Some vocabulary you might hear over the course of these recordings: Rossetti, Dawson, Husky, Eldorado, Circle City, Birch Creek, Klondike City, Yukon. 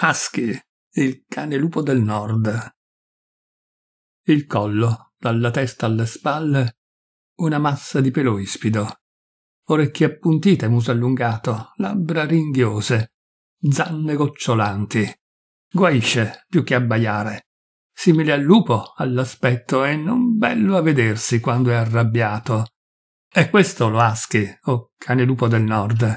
Husky, il cane lupo del nord. Il collo, dalla testa alle spalle, una massa di pelo ispido. Orecchie appuntite, muso allungato, labbra ringhiose, zanne gocciolanti. Guaisce più che abbaiare. Simile al lupo all'aspetto e non bello a vedersi quando è arrabbiato. È questo lo Husky, o cane lupo del nord.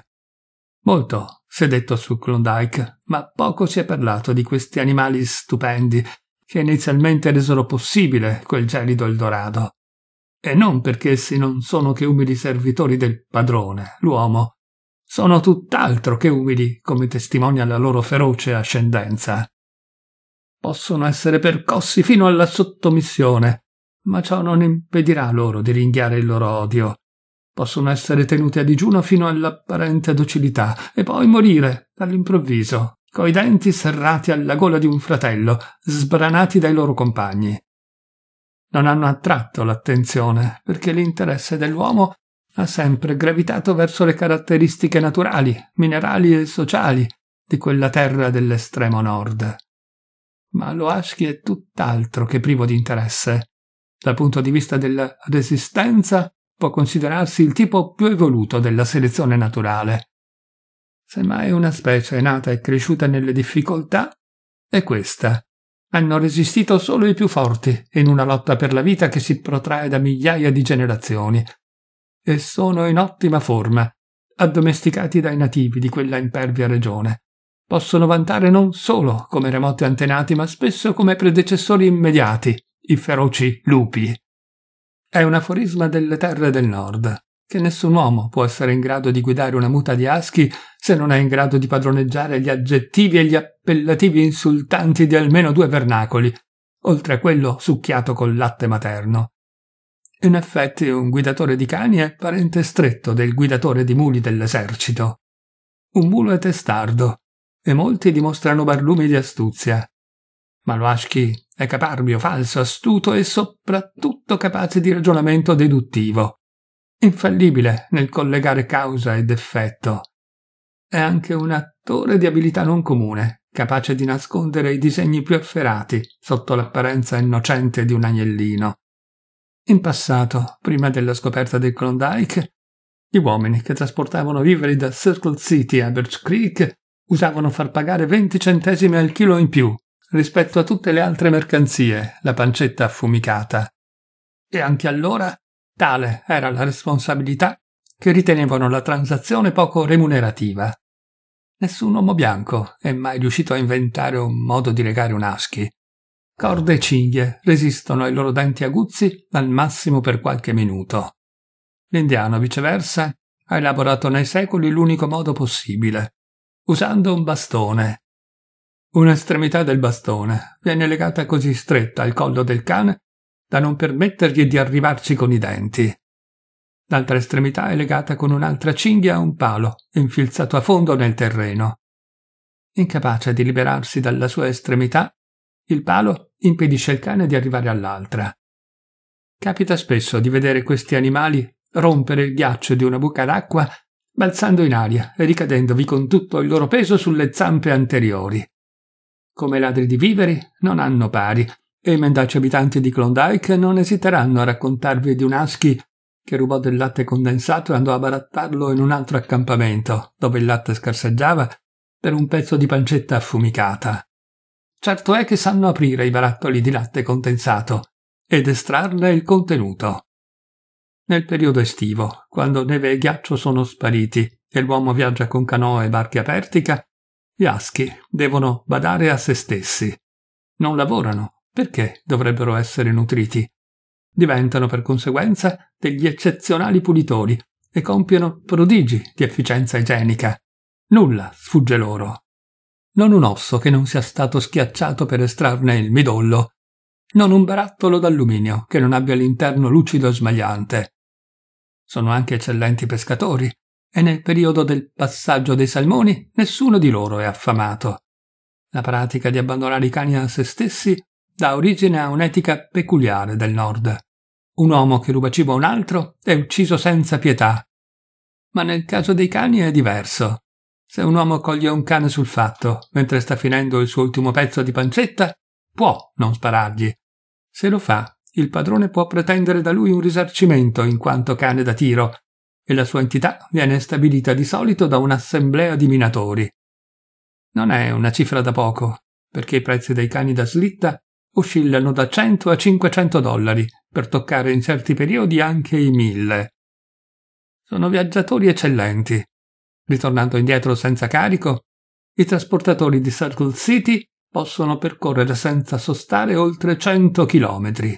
Molto si è detto su Klondike, ma poco si è parlato di questi animali stupendi che inizialmente resero possibile quel gelido Eldorado. E non perché essi non sono che umili servitori del padrone, l'uomo. Sono tutt'altro che umili, come testimonia la loro feroce ascendenza. Possono essere percossi fino alla sottomissione, ma ciò non impedirà loro di ringhiare il loro odio. Possono essere tenuti a digiuno fino all'apparente docilità e poi morire, all'improvviso, coi denti serrati alla gola di un fratello, sbranati dai loro compagni. Non hanno attratto l'attenzione, perché l'interesse dell'uomo ha sempre gravitato verso le caratteristiche naturali, minerali e sociali di quella terra dell'estremo nord. Ma lo Husky è tutt'altro che privo di interesse. Dal punto di vista della resistenza può considerarsi il tipo più evoluto della selezione naturale. Semmai una specie è nata e cresciuta nelle difficoltà, è questa. Hanno resistito solo i più forti in una lotta per la vita che si protrae da migliaia di generazioni e sono in ottima forma, addomesticati dai nativi di quella impervia regione. Possono vantare non solo come remoti antenati, ma spesso come predecessori immediati, i feroci lupi. È un aforisma delle terre del nord, che nessun uomo può essere in grado di guidare una muta di Husky se non è in grado di padroneggiare gli aggettivi e gli appellativi insultanti di almeno 2 vernacoli, oltre a quello succhiato col latte materno. In effetti un guidatore di cani è parente stretto del guidatore di muli dell'esercito. Un mulo è testardo, e molti dimostrano barlumi di astuzia. Ma lo Husky è caparbio, falso, astuto e soprattutto capace di ragionamento deduttivo. Infallibile nel collegare causa ed effetto. È anche un attore di abilità non comune, capace di nascondere i disegni più efferati sotto l'apparenza innocente di un agnellino. In passato, prima della scoperta del Klondike, gli uomini che trasportavano viveri da Circle City a Birch Creek usavano far pagare 20 centesimi al chilo in più rispetto a tutte le altre mercanzie, la pancetta affumicata. E anche allora tale era la responsabilità che ritenevano la transazione poco remunerativa. Nessun uomo bianco è mai riuscito a inventare un modo di legare un Husky. Corde e cinghie resistono ai loro denti aguzzi al massimo per qualche minuto. L'indiano, viceversa, ha elaborato nei secoli l'unico modo possibile, usando un bastone. Un'estremità del bastone viene legata così stretta al collo del cane da non permettergli di arrivarci con i denti. L'altra estremità è legata con un'altra cinghia a un palo, infilzato a fondo nel terreno. Incapace di liberarsi dalla sua estremità, il palo impedisce al cane di arrivare all'altra. Capita spesso di vedere questi animali rompere il ghiaccio di una buca d'acqua balzando in aria e ricadendovi con tutto il loro peso sulle zampe anteriori. Come ladri di viveri non hanno pari, e i mendaci abitanti di Klondike non esiteranno a raccontarvi di un Husky che rubò del latte condensato e andò a barattarlo in un altro accampamento, dove il latte scarseggiava, per un pezzo di pancetta affumicata. Certo è che sanno aprire i barattoli di latte condensato ed estrarne il contenuto. Nel periodo estivo, quando neve e ghiaccio sono spariti e l'uomo viaggia con canoe e barche a pertica, gli Husky devono badare a se stessi. Non lavorano, perché dovrebbero essere nutriti. Diventano per conseguenza degli eccezionali pulitori e compiono prodigi di efficienza igienica. Nulla sfugge loro. Non un osso che non sia stato schiacciato per estrarne il midollo. Non un barattolo d'alluminio che non abbia l'interno lucido e smagliante. Sono anche eccellenti pescatori, e nel periodo del passaggio dei salmoni nessuno di loro è affamato. La pratica di abbandonare i cani a se stessi dà origine a un'etica peculiare del nord. Un uomo che ruba cibo a un altro è ucciso senza pietà. Ma nel caso dei cani è diverso. Se un uomo coglie un cane sul fatto, mentre sta finendo il suo ultimo pezzo di pancetta, può non sparargli. Se lo fa, il padrone può pretendere da lui un risarcimento in quanto cane da tiro, e la sua entità viene stabilita di solito da un'assemblea di minatori. Non è una cifra da poco, perché i prezzi dei cani da slitta oscillano da 100 a 500 dollari, per toccare in certi periodi anche i 1000. Sono viaggiatori eccellenti. Ritornando indietro senza carico, i trasportatori di Circle City possono percorrere senza sostare oltre 100 chilometri.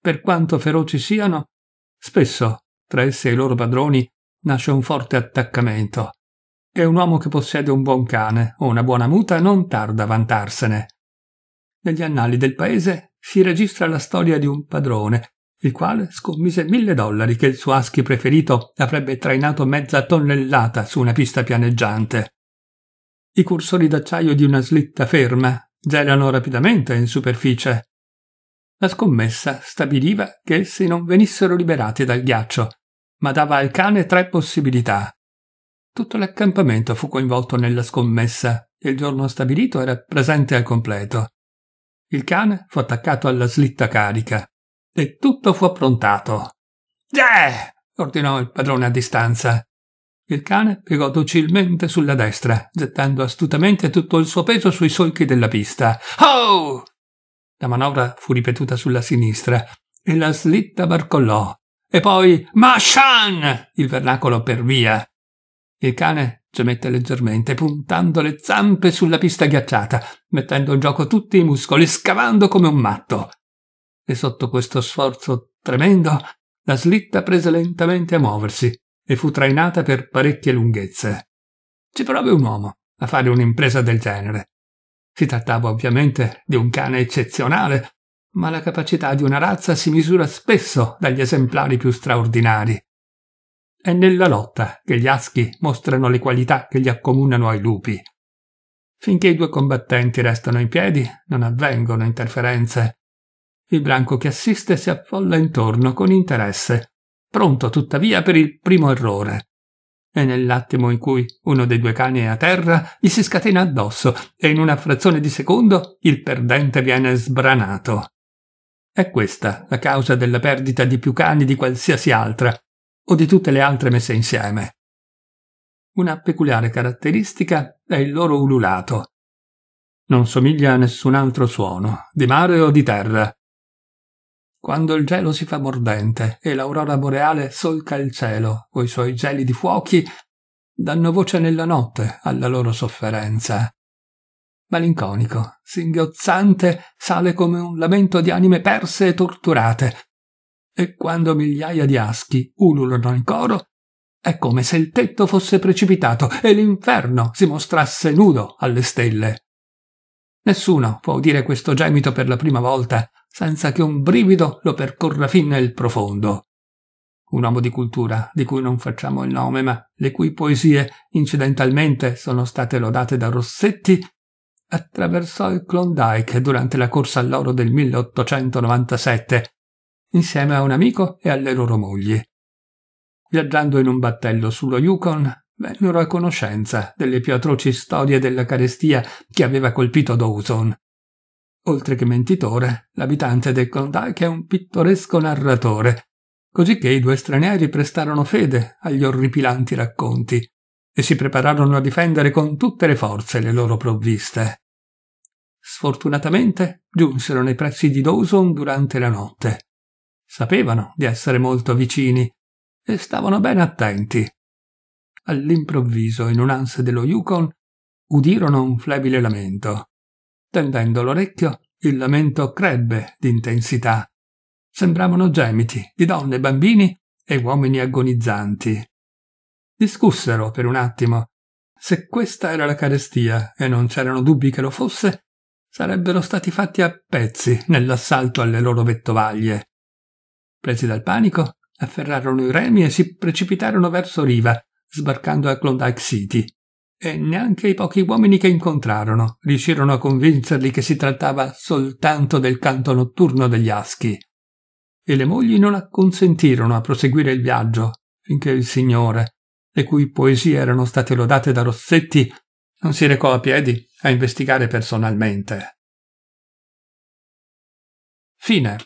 Per quanto feroci siano, spesso tra essi e i loro padroni nasce un forte attaccamento, e un uomo che possiede un buon cane o una buona muta non tarda a vantarsene. Negli annali del paese si registra la storia di un padrone, il quale scommise $1000 che il suo husky preferito avrebbe trainato mezza tonnellata su una pista pianeggiante. I cursori d'acciaio di una slitta ferma gelano rapidamente in superficie. La scommessa stabiliva che essi non venissero liberati dal ghiaccio, ma dava al cane 3 possibilità. Tutto l'accampamento fu coinvolto nella scommessa e il giorno stabilito era presente al completo. Il cane fu attaccato alla slitta carica e tutto fu approntato. «Già!» ordinò il padrone a distanza. Il cane piegò docilmente sulla destra, gettando astutamente tutto il suo peso sui solchi della pista. «Oh!» La manovra fu ripetuta sulla sinistra e la slitta barcollò. E poi «Mashan!» il vernacolo per via. Il cane gemette leggermente, puntando le zampe sulla pista ghiacciata, mettendo in gioco tutti i muscoli, scavando come un matto. E sotto questo sforzo tremendo, la slitta prese lentamente a muoversi e fu trainata per parecchie lunghezze. Ci prova un uomo a fare un'impresa del genere. Si trattava ovviamente di un cane eccezionale, ma la capacità di una razza si misura spesso dagli esemplari più straordinari. È nella lotta che gli husky mostrano le qualità che li accomunano ai lupi. Finché i 2 combattenti restano in piedi, non avvengono interferenze. Il branco che assiste si affolla intorno con interesse, pronto tuttavia per il primo errore. E nell'attimo in cui uno dei 2 cani è a terra, gli si scatena addosso e in una frazione di secondo il perdente viene sbranato. È questa la causa della perdita di più cani di qualsiasi altra, o di tutte le altre messe insieme. Una peculiare caratteristica è il loro ululato. Non somiglia a nessun altro suono, di mare o di terra. Quando il gelo si fa mordente e l'aurora boreale solca il cielo coi suoi geli di fuochi, danno voce nella notte alla loro sofferenza. Malinconico, singhiozzante, sale come un lamento di anime perse e torturate, e quando migliaia di husky ululano in coro, è come se il tetto fosse precipitato e l'inferno si mostrasse nudo alle stelle. Nessuno può udire questo gemito per la prima volta senza che un brivido lo percorra fin nel profondo. Un uomo di cultura, di cui non facciamo il nome, ma le cui poesie incidentalmente sono state lodate da Rossetti, attraversò il Klondike durante la corsa all'oro del 1897, insieme a un amico e alle loro mogli. Viaggiando in un battello sullo Yukon, vennero a conoscenza delle più atroci storie della carestia che aveva colpito Dawson. Oltre che mentitore, l'abitante del Klondike è un pittoresco narratore, cosicché i 2 stranieri prestarono fede agli orripilanti racconti e si prepararono a difendere con tutte le forze le loro provviste. Sfortunatamente giunsero nei pressi di Dawson durante la notte. Sapevano di essere molto vicini e stavano ben attenti. All'improvviso, in un'ansia dello Yukon, udirono un flebile lamento. Tendendo l'orecchio, il lamento crebbe d'intensità. Sembravano gemiti di donne, bambini e uomini agonizzanti. Discussero per un attimo. Se questa era la carestia, e non c'erano dubbi che lo fosse, sarebbero stati fatti a pezzi nell'assalto alle loro vettovaglie. Presi dal panico, afferrarono i remi e si precipitarono verso riva, sbarcando a Klondike City. E neanche i pochi uomini che incontrarono riuscirono a convincerli che si trattava soltanto del canto notturno degli husky. E le mogli non acconsentirono a proseguire il viaggio finché il signore, le cui poesie erano state lodate da Rossetti, non si recò a piedi a investigare personalmente. Fine.